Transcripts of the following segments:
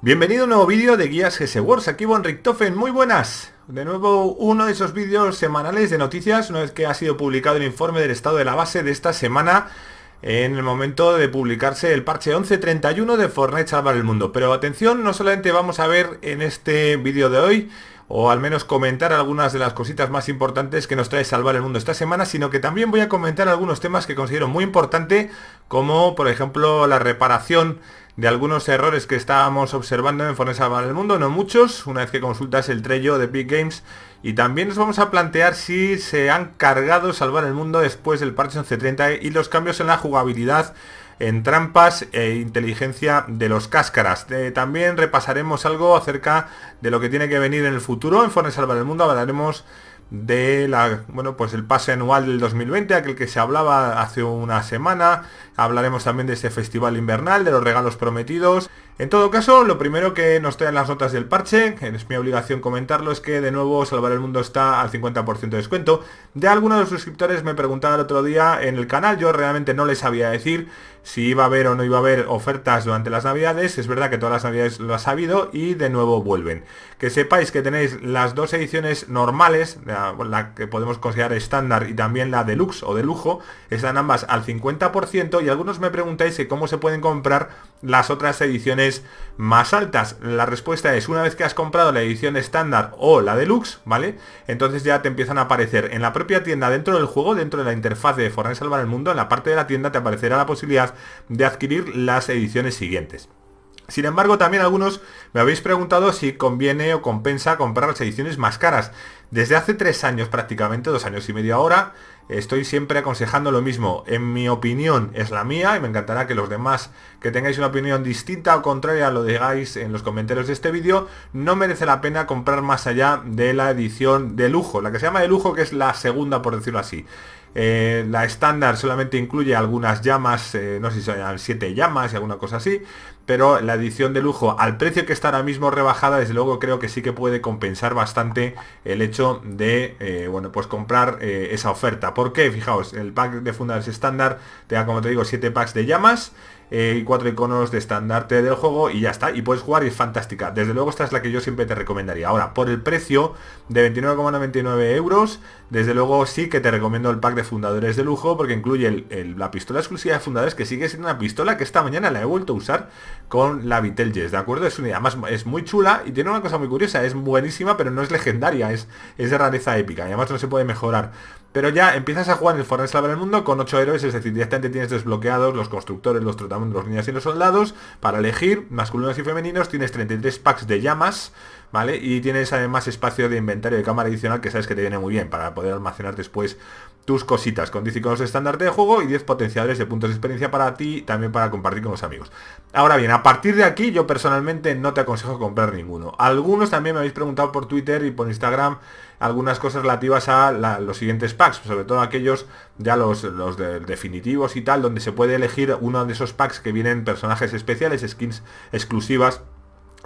Bienvenido a un nuevo vídeo de Guías GS Wars, aquí Von Richthofen, muy buenas. De nuevo uno de esos vídeos semanales de noticias, una vez que ha sido publicado el informe del estado de la base de esta semana, en el momento de publicarse el parche 11.31 de Fortnite Salvar el Mundo. Pero atención, no solamente vamos a ver en este vídeo de hoy, o al menos comentar algunas de las cositas más importantes que nos trae Salvar el Mundo esta semana, sino que también voy a comentar algunos temas que considero muy importante, como por ejemplo la reparación de algunos errores que estábamos observando en Fortnite Salvar el Mundo, no muchos, una vez que consultas el trello de Big Games, y también nos vamos a plantear si se han cargado Salvar el Mundo después del parche 11.30 y los cambios en la jugabilidad, en trampas e inteligencia de los cáscaras. También repasaremos algo acerca de lo que tiene que venir en el futuro en Fortnite Salvar el Mundo. Hablaremos de la, pues el pase anual del 2020, aquel que se hablaba hace una semana. Hablaremos también de este festival invernal, de los regalos prometidos. En todo caso, lo primero que nos traen las notas del parche, que es mi obligación comentarlo, es que de nuevo Salvar el Mundo está al 50% de descuento. Ya algunos de los suscriptores me preguntaban el otro día en el canal, yo realmente no les sabía decir si iba a haber o no iba a haber ofertas durante las navidades. Es verdad que todas las navidades lo has sabido y de nuevo vuelven. Que sepáis que tenéis las dos ediciones normales, la que podemos considerar estándar y también la deluxe o de lujo, están ambas al 50%, y algunos me preguntáis que cómo se pueden comprar las otras ediciones más altas. La respuesta es, una vez que has comprado la edición estándar o la deluxe, ¿vale? Entonces ya te empiezan a aparecer en la propia tienda, dentro del juego, dentro de la interfaz de Fortnite Salvar el Mundo, en la parte de la tienda te aparecerá la posibilidad de adquirir las ediciones siguientes. Sin embargo, también algunos me habéis preguntado si conviene o compensa comprar las ediciones más caras. Desde hace 3 años prácticamente, 2 años y medio ahora, estoy siempre aconsejando lo mismo. En mi opinión es la mía, y me encantará que los demás que tengáis una opinión distinta o contraria lo digáis en los comentarios de este vídeo. No merece la pena comprar más allá de la edición de lujo, la que se llama de lujo, que es la segunda, por decirlo así. La estándar solamente incluye algunas llamas, no sé si son 7 llamas y alguna cosa así, pero la edición de lujo, al precio que está ahora mismo rebajada, desde luego creo que sí que puede compensar bastante el hecho de pues comprar esa oferta. ¿Por qué? Fijaos, el pack de fundas estándar te da, como te digo, 7 packs de llamas y 4 iconos de estandarte del juego, y ya está, y puedes jugar y es fantástica. Desde luego esta es la que yo siempre te recomendaría. Ahora, por el precio de 29,99 euros, desde luego sí que te recomiendo el pack de fundadores de lujo, porque incluye la pistola exclusiva de fundadores, que sigue siendo una pistola que esta mañana la he vuelto a usar con la Vitelges, ¿de acuerdo? Es una, además es muy chula y tiene una cosa muy curiosa, es buenísima, pero no es legendaria, es de rareza épica, y además no se puede mejorar. Pero ya empiezas a jugar en el Fortnite Salvar el Mundo con 8 héroes, es decir, directamente tienes desbloqueados los constructores, los trotamundos, los niños y los soldados, para elegir masculinos y femeninos. Tienes 33 packs de llamas, ¿vale? Y tienes además espacio de inventario de cámara adicional, que sabes que te viene muy bien para poder almacenar después tus cositas, con 10 iconos de estandarte de juego y 10 potenciadores de puntos de experiencia para ti, también para compartir con los amigos. Ahora bien, a partir de aquí yo personalmente no te aconsejo comprar ninguno. Algunos también me habéis preguntado por Twitter y por Instagram algunas cosas relativas a los siguientes packs, sobre todo aquellos ya los definitivos y tal, donde se puede elegir uno de esos packs que vienen personajes especiales, skins exclusivas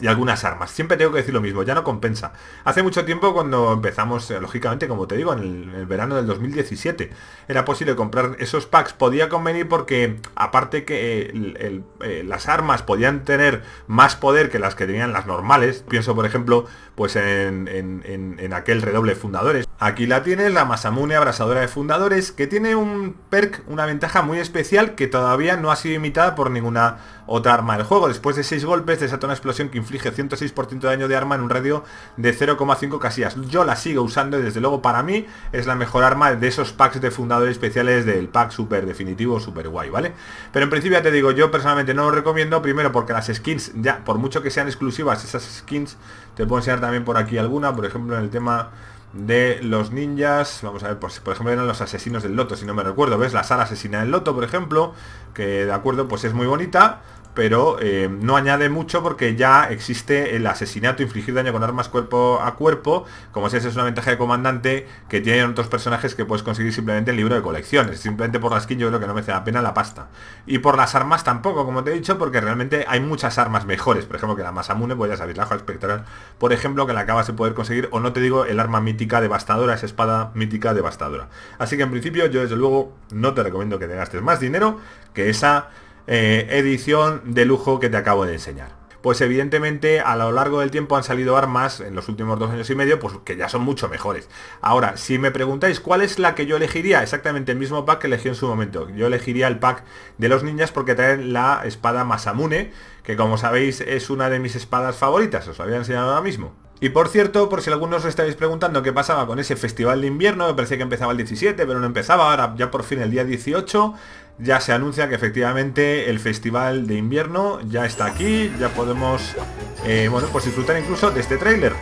y algunas armas. Siempre tengo que decir lo mismo, ya no compensa. Hace mucho tiempo, cuando empezamos, lógicamente, como te digo, en el verano del 2017, era posible comprar esos packs. Podía convenir porque, aparte que las armas podían tener más poder que las que tenían las normales. Pienso, por ejemplo, pues en aquel redoble de fundadores. Aquí la tienes, la Masamune, abrasadora de fundadores, que tiene un perk, una ventaja muy especial, que todavía no ha sido imitada por ninguna otra arma del juego. Después de 6 golpes desata una explosión que inflige 106% de daño de arma en un radio de 0,5 casillas. Yo la sigo usando y desde luego para mí es la mejor arma de esos packs de fundadores especiales, del pack super definitivo, super guay, ¿vale? Pero en principio ya te digo, yo personalmente no lo recomiendo, primero porque las skins, ya por mucho que sean exclusivas, esas skins, te puedo enseñar también por aquí alguna, por ejemplo en el tema de los ninjas, vamos a ver, pues, por ejemplo eran los asesinos del loto, si no me recuerdo, ¿ves? La sala asesina del loto, por ejemplo, que de acuerdo, pues es muy bonita, pero no añade mucho porque ya existe el asesinato, infligir daño con armas cuerpo a cuerpo, como si esa es una ventaja de comandante que tienen otros personajes que puedes conseguir simplemente en libro de colecciones. Simplemente por la skin yo creo que no merece la pena la pasta. Y por las armas tampoco, como te he dicho, porque realmente hay muchas armas mejores, por ejemplo que la Masamune, pues ya sabéis, la Hoja Espectral, por ejemplo, que la acabas de poder conseguir, o no te digo el arma mítica devastadora, esa espada mítica devastadora. Así que en principio yo desde luego no te recomiendo que te gastes más dinero que esa edición de lujo que te acabo de enseñar. pues evidentemente a lo largo del tiempo han salido armas en los últimos 2 años y medio, pues que ya son mucho mejores. Ahora, si me preguntáis cuál es la que yo elegiría, exactamente el mismo pack que elegí en su momento. Yo elegiría el pack de los ninjas porque traen la espada Masamune, que como sabéis es una de mis espadas favoritas, os lo había enseñado ahora mismo. Y por cierto, por si algunos os estáis preguntando qué pasaba con ese festival de invierno, me parecía que empezaba el 17, pero no empezaba, ahora ya por fin el día 18, ya se anuncia que efectivamente el festival de invierno ya está aquí, ya podemos bueno, pues disfrutar incluso de este tráiler.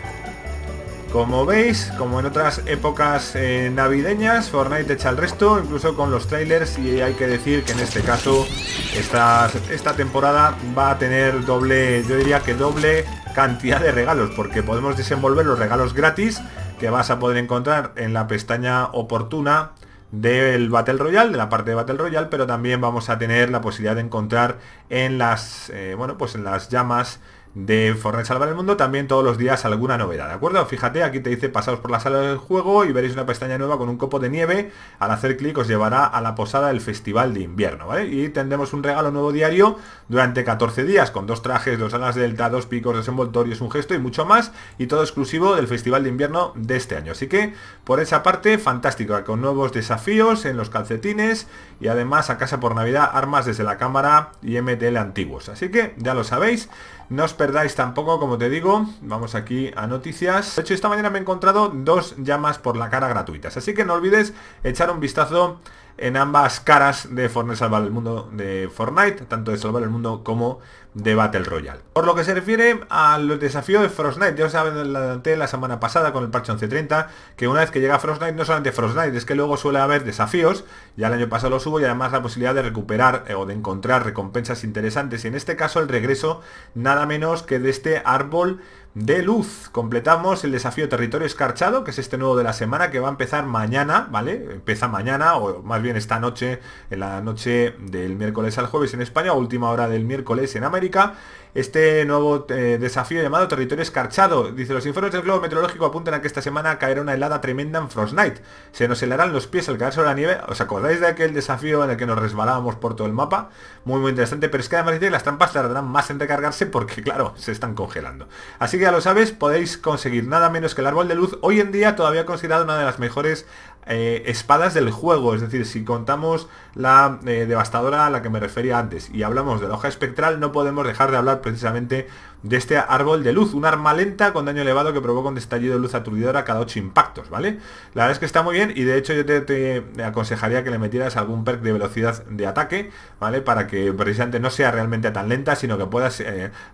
Como veis, como en otras épocas navideñas, Fortnite echa el resto, incluso con los trailers, y hay que decir que en este caso esta temporada va a tener doble, yo diría que doble cantidad de regalos, porque podemos desenvolver los regalos gratis que vas a poder encontrar en la pestaña oportuna del Battle Royale, de la parte de Battle Royale, pero también vamos a tener la posibilidad de encontrar en las, bueno, pues en las llamas de Fortnite Salvar el Mundo también todos los días alguna novedad, ¿de acuerdo? Fíjate, aquí te dice pasaos por la sala del juego y veréis una pestaña nueva con un copo de nieve. Al hacer clic os llevará a la posada del festival de invierno, ¿vale? Y tendremos un regalo nuevo diario durante 14 días con 2 trajes, 2 alas delta, 2 picos, 2 envoltorios, un gesto y mucho más, y todo exclusivo del festival de invierno de este año. Así que por esa parte fantástico, con nuevos desafíos en los calcetines y además a casa por Navidad armas desde la cámara y MTL antiguos. Así que ya lo sabéis, no os perdáis tampoco, como te digo. Vamos aquí a noticias. De hecho, esta mañana me he encontrado 2 llamas por la cara gratuitas, así que no olvides echar un vistazo en ambas caras de Fortnite Salvar el Mundo, de Fortnite, tanto de Salvar el Mundo como de Battle Royale. Por lo que se refiere al desafío de Frostnite, ya os adelanté la semana pasada con el parche 11.30, que una vez que llega Frostnite, no solamente Frostnite, es que luego suele haber desafíos, ya el año pasado los hubo, y además la posibilidad de recuperar o de encontrar recompensas interesantes, y en este caso el regreso nada menos que de este árbol de luz. Completamos el desafío Territorio Escarchado, que es este nuevo de la semana, que va a empezar mañana, ¿vale? Empieza mañana, o más bien esta noche, en la noche del miércoles al jueves en España, última hora del miércoles en América. Este nuevo desafío llamado Territorio Escarchado. Dice, los informes del globo meteorológico apuntan a que esta semana caerá una helada tremenda en Frostnite. Se nos helarán los pies al caer sobre la nieve. ¿Os acordáis de aquel desafío en el que nos resbalábamos por todo el mapa? Muy, muy interesante, pero es que además dice que las trampas tardarán más en recargarse porque, claro, se están congelando. Así que ya lo sabéis, podéis conseguir nada menos que el árbol de luz, hoy en día todavía considerado una de las mejores espadas del juego. Es decir, si contamos la devastadora a la que me refería antes y hablamos de la hoja espectral, no podemos dejar de hablar precisamente de este árbol de luz, un arma lenta con daño elevado que provoca un estallido de luz aturdidora cada 8 impactos, ¿vale? La verdad es que está muy bien, y de hecho yo te aconsejaría que le metieras algún perk de velocidad de ataque, ¿vale? Para que precisamente no sea realmente tan lenta, sino que puedas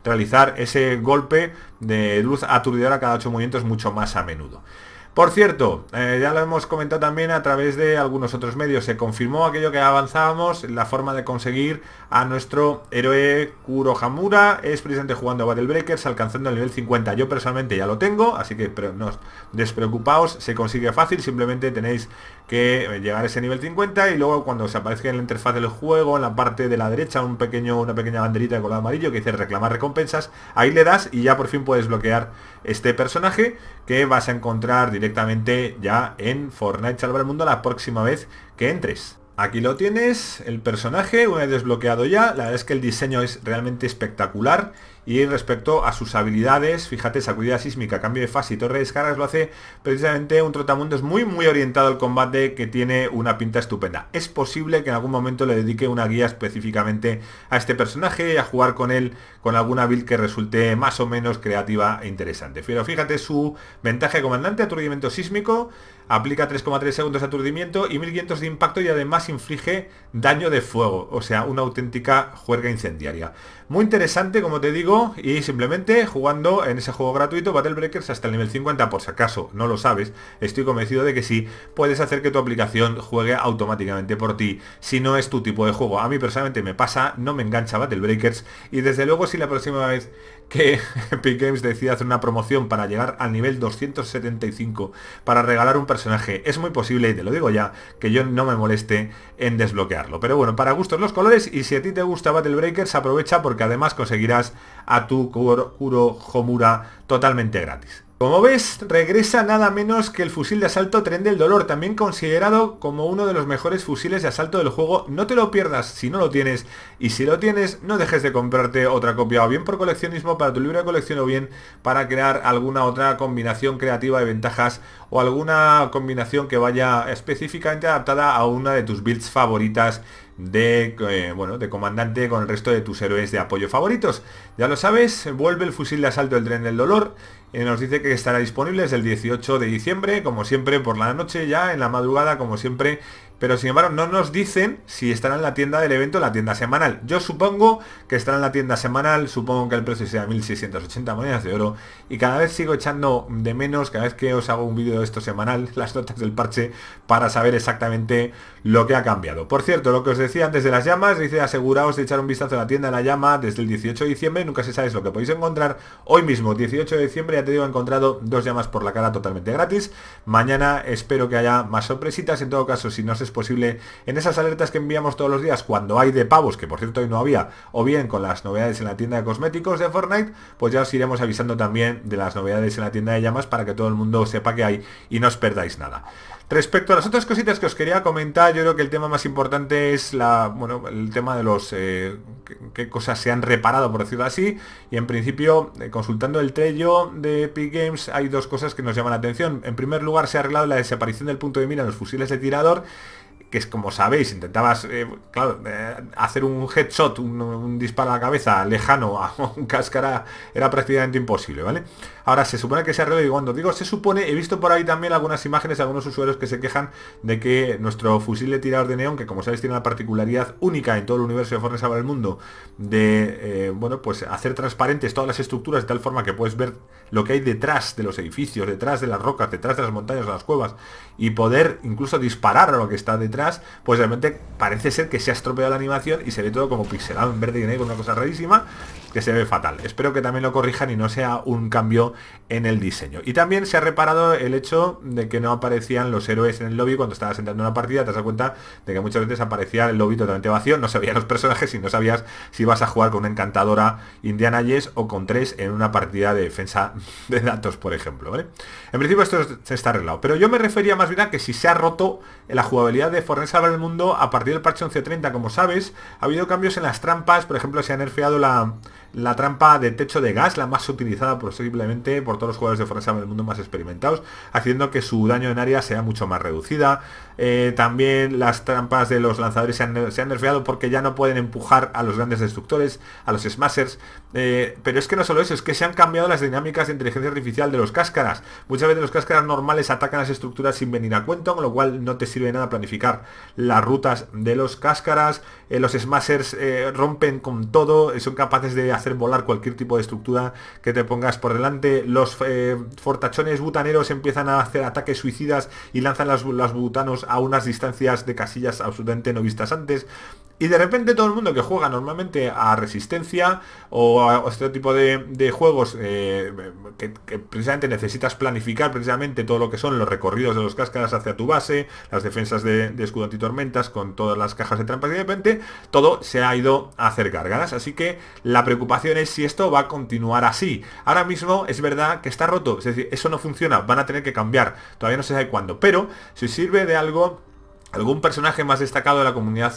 realizar ese golpe de luz aturdidora cada 8 movimientos mucho más a menudo. Por cierto, ya lo hemos comentado también a través de algunos otros medios, se confirmó aquello que avanzábamos, la forma de conseguir a nuestro héroe Kurohomura es precisamente jugando Battle Breakers, alcanzando el nivel 50. Yo personalmente ya lo tengo, así que no os despreocupaos, se consigue fácil, simplemente tenéis que llegar a ese nivel 50 y luego cuando os aparezca en la interfaz del juego, en la parte de la derecha, una pequeña banderita de color amarillo que dice reclamar recompensas, ahí le das y ya por fin puedes bloquear este personaje que vas a encontrar directamente ya en Fortnite Salvar el Mundo la próxima vez que entres. Aquí lo tienes, el personaje, una vez desbloqueado ya, la verdad es que el diseño es realmente espectacular. Y respecto a sus habilidades, fíjate, sacudida sísmica, cambio de fase y torre de descargas, lo hace precisamente un trotamundos muy muy orientado al combate, que tiene una pinta estupenda. Es posible que en algún momento le dedique una guía específicamente a este personaje y a jugar con él con alguna build que resulte más o menos creativa e interesante. Pero fíjate su ventaja de comandante, aturdimiento sísmico, aplica 3,3 segundos de aturdimiento y 1500 de impacto, y además inflige daño de fuego, o sea, una auténtica juerga incendiaria. Muy interesante, como te digo, y simplemente jugando en ese juego gratuito Battle Breakers hasta el nivel 50, por si acaso no lo sabes, estoy convencido de que sí puedes hacer que tu aplicación juegue automáticamente por ti, si no es tu tipo de juego. A mí personalmente me pasa, no me engancha Battle Breakers, y desde luego si la próxima vez que Epic Games decida hacer una promoción para llegar al nivel 275 para regalar un personaje, es muy posible, y te lo digo ya, que yo no me moleste en desbloquearlo. Pero bueno, para gustos los colores, y si a ti te gusta Battle Breakers, aprovecha porque además conseguirás a tu Kurohomura totalmente gratis. Como ves, regresa nada menos que el fusil de asalto Tren del Dolor, también considerado como uno de los mejores fusiles de asalto del juego. No te lo pierdas si no lo tienes, y si lo tienes, no dejes de comprarte otra copia, o bien por coleccionismo para tu libro de colección, o bien para crear alguna otra combinación creativa de ventajas, o alguna combinación que vaya específicamente adaptada a una de tus builds favoritas de comandante con el resto de tus héroes de apoyo favoritos. Ya lo sabes, vuelve el fusil de asalto del Tren del Dolor. Nos dice que estará disponible desde el 18 de diciembre, como siempre, por la noche ya, en la madrugada, como siempre. Pero sin embargo no nos dicen si estará en la tienda del evento, la tienda semanal. Yo supongo que estará en la tienda semanal, supongo que el precio sea 1680 monedas de oro. Y cada vez sigo echando de menos, cada vez que os hago un vídeo de esto semanal, las notas del parche, para saber exactamente lo que ha cambiado. Por cierto, lo que os decía antes de las llamas, dice aseguraos de echar un vistazo a la tienda de la llama desde el 18 de diciembre, nunca se sabe lo que podéis encontrar. Hoy mismo, 18 de diciembre, ya te digo, he encontrado 2 llamas por la cara totalmente gratis. Mañana espero que haya más sorpresitas. En todo caso, si no se es posible, en esas alertas que enviamos todos los días cuando hay de pavos, que por cierto hoy no había, o bien con las novedades en la tienda de cosméticos de Fortnite, pues ya os iremos avisando también de las novedades en la tienda de llamas para que todo el mundo sepa que hay y no os perdáis nada. Respecto a las otras cositas que os quería comentar, yo creo que el tema más importante es el tema de los qué cosas se han reparado, por decirlo así, y en principio, consultando el trello de Epic Games, hay 2 cosas que nos llaman la atención. En primer lugar, se ha arreglado la desaparición del punto de mira en los fusiles de tirador, que es como sabéis, intentabas hacer un headshot, un disparo a la cabeza lejano a un cáscara, era prácticamente imposible, ¿vale? Ahora se supone que se arregló, y cuando digo se supone, he visto por ahí también algunas imágenes de algunos usuarios que se quejan de que nuestro fusil de tirador de neón, que como sabéis tiene una particularidad única en todo el universo de Fortnite Salvar el Mundo, de pues hacer transparentes todas las estructuras de tal forma que puedes ver lo que hay detrás de los edificios, detrás de las rocas, detrás de las montañas, de las cuevas, y poder incluso disparar a lo que está detrás, pues realmente parece ser que se ha estropeado la animación y se ve todo como pixelado en verde y negro, una cosa rarísima que se ve fatal. Espero que también lo corrijan y no sea un cambio en el diseño. Y también se ha reparado el hecho de que no aparecían los héroes en el lobby. Cuando estabas entrando en una partida te das cuenta de que muchas veces aparecía el lobby totalmente vacío, no sabían los personajes y no sabías si ibas a jugar con una encantadora Indiana Jones o con 3 en una partida de defensa de datos, por ejemplo, ¿vale? En principio esto se está arreglado, pero yo me refería más bien a que si se ha roto la jugabilidad de Fortnite Salvar el Mundo a partir del parche 11.30, como sabes, ha habido cambios en las trampas. Por ejemplo, se ha nerfeado la trampa de techo de gas, la más utilizada posiblemente por todos los jugadores de Fortnite Salvar el Mundo más experimentados, haciendo que su daño en área sea mucho más reducida. También las trampas de los lanzadores se han nerfeado porque ya no pueden empujar a los grandes destructores, a los smashers. Pero es que no solo eso, es que se han cambiado las dinámicas de inteligencia artificial de los cáscaras. Muchas veces los cáscaras normales atacan las estructuras sin venir a cuento, con lo cual no te sirve nada planificar las rutas de los cáscaras. Los smashers rompen con todo, son capaces de hacer volar cualquier tipo de estructura que te pongas por delante. Los fortachones butaneros empiezan a hacer ataques suicidas y lanzan los butanos a unas distancias de casillas absolutamente no vistas antes. Y de repente todo el mundo que juega normalmente a resistencia o a este tipo de juegos que precisamente necesitas planificar precisamente todo lo que son los recorridos de los cáscaras hacia tu base, las defensas de escudo antitormentas con todas las cajas de trampas, y de repente todo se ha ido a hacer gárgaras. Así que la preocupación es si esto va a continuar así. Ahora mismo es verdad que está roto, es decir, eso no funciona, van a tener que cambiar, todavía no se sabe cuándo, pero si sirve de algo, algún personaje más destacado de la comunidad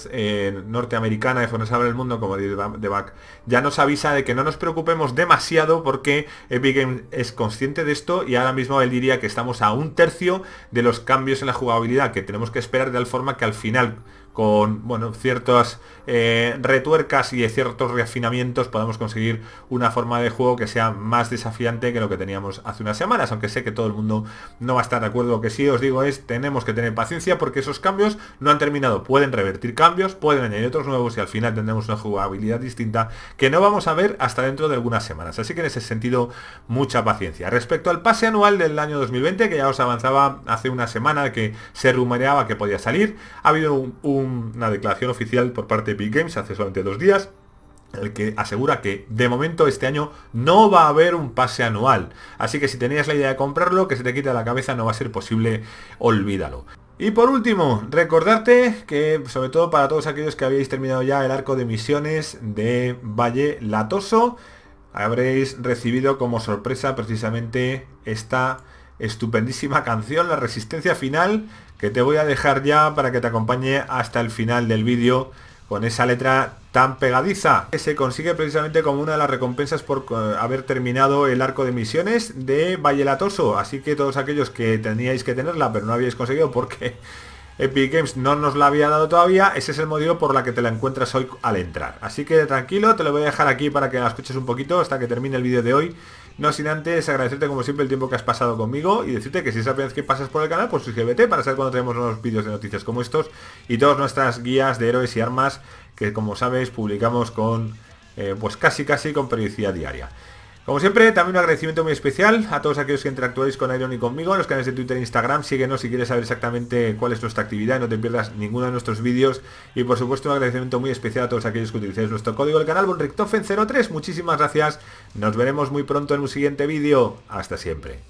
norteamericana de Fortnite Salvar el Mundo, como The Back, ya nos avisa de que no nos preocupemos demasiado, porque Epic Games es consciente de esto, y ahora mismo él diría que estamos a 1/3 de los cambios en la jugabilidad que tenemos que esperar, de tal forma que al final, con ciertas retuercas y ciertos reafinamientos, podamos conseguir una forma de juego que sea más desafiante que lo que teníamos hace unas semanas, aunque sé que todo el mundo no va a estar de acuerdo. Lo que sí os digo es, tenemos que tener paciencia, porque esos cambios no han terminado, pueden revertir cambios, pueden añadir otros nuevos, y al final tendremos una jugabilidad distinta que no vamos a ver hasta dentro de algunas semanas. Así que en ese sentido, mucha paciencia. Respecto al pase anual del año 2020, que ya os avanzaba hace una semana que se rumoreaba que podía salir, ha habido una declaración oficial por parte de Big Games hace solamente 2 días, el que asegura que de momento este año no va a haber un pase anual, así que si tenías la idea de comprarlo, que se te quita de la cabeza, no va a ser posible, olvídalo. Y por último, recordarte que, sobre todo para todos aquellos que habéis terminado ya el arco de misiones de Valle Latoso, habréis recibido como sorpresa precisamente esta estupendísima canción, La Resistencia Final, que te voy a dejar ya para que te acompañe hasta el final del vídeo, con esa letra tan pegadiza, que se consigue precisamente como una de las recompensas por haber terminado el arco de misiones de Valle Latoso. Así que todos aquellos que teníais que tenerla pero no habíais conseguido porque Epic Games no nos la había dado todavía, ese es el motivo por la que te la encuentras hoy al entrar. Así que tranquilo, te lo voy a dejar aquí para que la escuches un poquito hasta que termine el vídeo de hoy. No sin antes agradecerte como siempre el tiempo que has pasado conmigo y decirte que si es la primera vez que pasas por el canal, pues suscríbete para saber cuando tenemos nuevos vídeos de noticias como estos y todas nuestras guías de héroes y armas que, como sabéis, publicamos con pues casi con periodicidad diaria. Como siempre, también un agradecimiento muy especial a todos aquellos que interactuáis con Iron y conmigo en los canales de Twitter e Instagram. Síguenos si quieres saber exactamente cuál es nuestra actividad y no te pierdas ninguno de nuestros vídeos. Y por supuesto, un agradecimiento muy especial a todos aquellos que utilicéis nuestro código del canal vonrichtoffen03. Muchísimas gracias. Nos veremos muy pronto en un siguiente vídeo. Hasta siempre.